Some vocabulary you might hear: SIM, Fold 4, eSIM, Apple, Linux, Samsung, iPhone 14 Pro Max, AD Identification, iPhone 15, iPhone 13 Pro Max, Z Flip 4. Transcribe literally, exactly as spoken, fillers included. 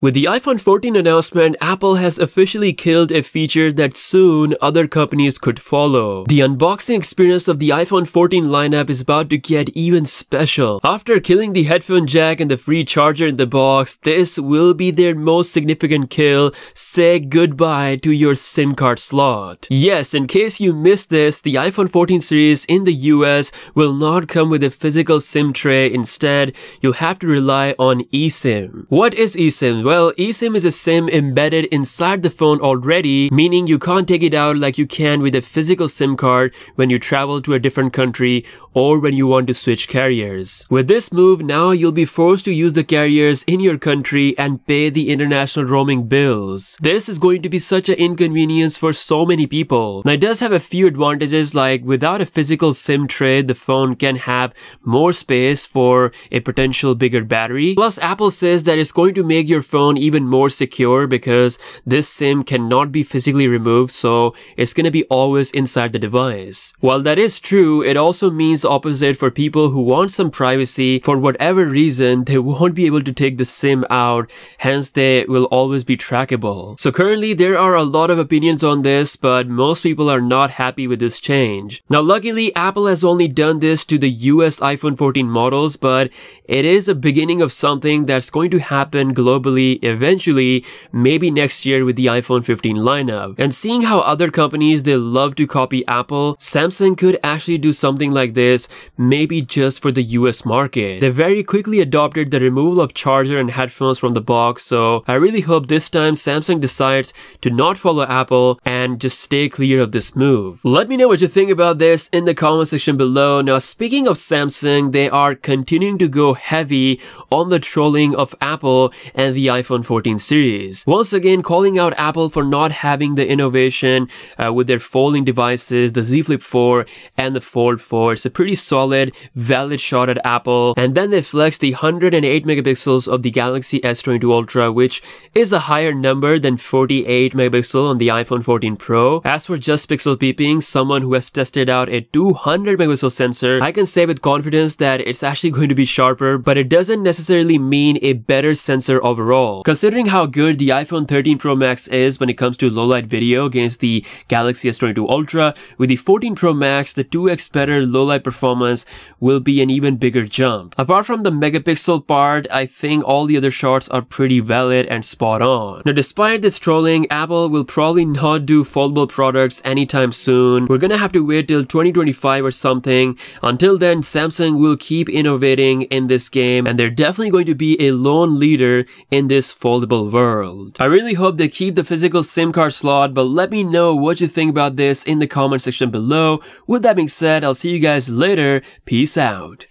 With the iPhone fourteen announcement, Apple has officially killed a feature that soon other companies could follow. The unboxing experience of the iPhone fourteen lineup is about to get even special. After killing the headphone jack and the free charger in the box, this will be their most significant kill. Say goodbye to your SIM card slot. Yes, in case you missed this, the iPhone fourteen series in the U S will not come with a physical SIM tray. Instead, you'll have to rely on eSIM. What is eSIM? Well, eSIM is a SIM embedded inside the phone already, meaning you can't take it out like you can with a physical SIM card when you travel to a different country or when you want to switch carriers. With this move, now you'll be forced to use the carriers in your country and pay the international roaming bills. This is going to be such an inconvenience for so many people. Now, it does have a few advantages, like without a physical SIM tray, the phone can have more space for a potential bigger battery. Plus, Apple says that it's going to make your phone even more secure because this SIM cannot be physically removed, so it's going to be always inside the device. While that is true, it also means the opposite for people who want some privacy. For whatever reason, they won't be able to take the SIM out, hence they will always be trackable. So currently, there are a lot of opinions on this, but most people are not happy with this change. Now, luckily, Apple has only done this to the U S iPhone fourteen models, but it is a beginning of something that's going to happen globally eventually, maybe next year with the iPhone fifteen lineup. And seeing how other companies, they love to copy Apple, Samsung could actually do something like this, maybe just for the U S market. They very quickly adopted the removal of charger and headphones from the box, so I really hope this time Samsung decides to not follow Apple and just stay clear of this move. Let me know what you think about this in the comment section below. Now, speaking of Samsung, they are continuing to go heavy on the trolling of Apple and the iPhone fourteen series. Once again, calling out Apple for not having the innovation uh, with their folding devices, the Z Flip four and the Fold four. It's a pretty solid, valid shot at Apple. And then they flex the one hundred eight megapixels of the Galaxy S twenty-two Ultra, which is a higher number than forty-eight megapixel on the iPhone fourteen Pro. As for just pixel peeping, someone who has tested out a two hundred megapixel sensor, I can say with confidence that it's actually going to be sharper, but it doesn't necessarily mean a better sensor overall. Considering how good the iPhone thirteen Pro Max is when it comes to low-light video against the Galaxy S twenty-two Ultra, with the fourteen Pro Max, the two X better low-light performance will be an even bigger jump. Apart from the megapixel part, I think all the other shots are pretty valid and spot on. Now, despite this trolling, Apple will probably not do foldable products anytime soon. We're gonna have to wait till twenty twenty-five or something. Until then, Samsung will keep innovating in this game, and they're definitely going to be a lone leader in this foldable world. I really hope they keep the physical SIM card slot, but let me know what you think about this in the comment section below. With that being said, I'll see you guys later. Peace out.